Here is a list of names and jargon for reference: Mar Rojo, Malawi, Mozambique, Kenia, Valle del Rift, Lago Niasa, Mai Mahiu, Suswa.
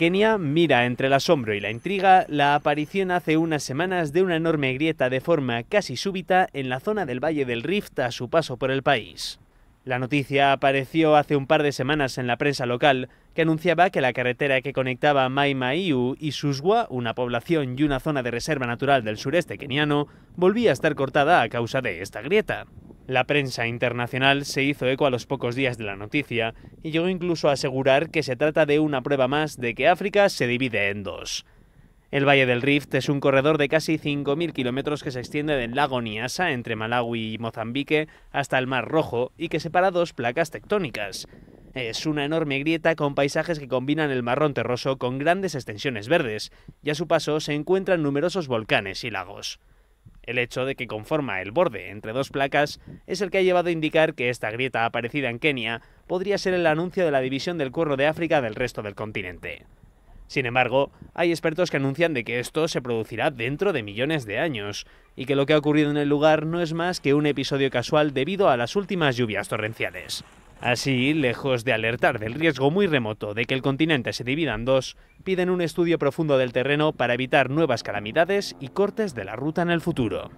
Kenia mira entre el asombro y la intriga la aparición hace unas semanas de una enorme grieta de forma casi súbita en la zona del Valle del Rift a su paso por el país. La noticia apareció hace un par de semanas en la prensa local, que anunciaba que la carretera que conectaba Mai Mahiu y Suswa, una población y una zona de reserva natural del sureste keniano, volvía a estar cortada a causa de esta grieta. La prensa internacional se hizo eco a los pocos días de la noticia y llegó incluso a asegurar que se trata de una prueba más de que África se divide en dos. El Valle del Rift es un corredor de casi 5.000 kilómetros que se extiende del lago Niasa, entre Malawi y Mozambique, hasta el Mar Rojo y que separa dos placas tectónicas. Es una enorme grieta con paisajes que combinan el marrón terroso con grandes extensiones verdes, y a su paso se encuentran numerosos volcanes y lagos. El hecho de que conforma el borde entre dos placas es el que ha llevado a indicar que esta grieta aparecida en Kenia podría ser el anuncio de la división del cuerno de África del resto del continente. Sin embargo, hay expertos que anuncian de que esto se producirá dentro de millones de años, y que lo que ha ocurrido en el lugar no es más que un episodio casual debido a las últimas lluvias torrenciales. Así, lejos de alertar del riesgo muy remoto de que el continente se divida en dos, piden un estudio profundo del terreno para evitar nuevas calamidades y cortes de la ruta en el futuro.